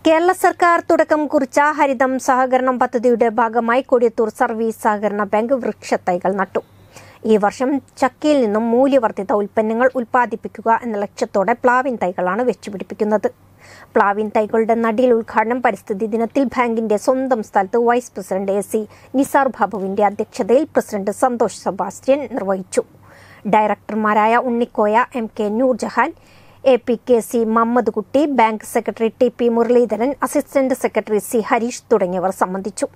Kerala Sarkar Tudakam Kurcha Haridam Sahagarnam Pathude Bagamai Kodetur Service Sagarna Bank Vrikshataigal Natu. E Varsham Chakil no Muli Vartita Ulpenangal Ulpadi Pikuga and the lecture Toda Plavin Taikalana Vichipikunath. Plavin Taikal and Nadil Ulkarnam Paristidinatil Bang in the Sondam Stalto Vice President AC Nisar Babu India Dechadel President Santosh Sebastian Narvaichu. Director Maraya Unnikoya MK Noorjahan APKC Mamad Kutti, Bank Secretary TP Muralidharan, Assistant Secretary C. Harish Tudangiyavar Sambandhichu.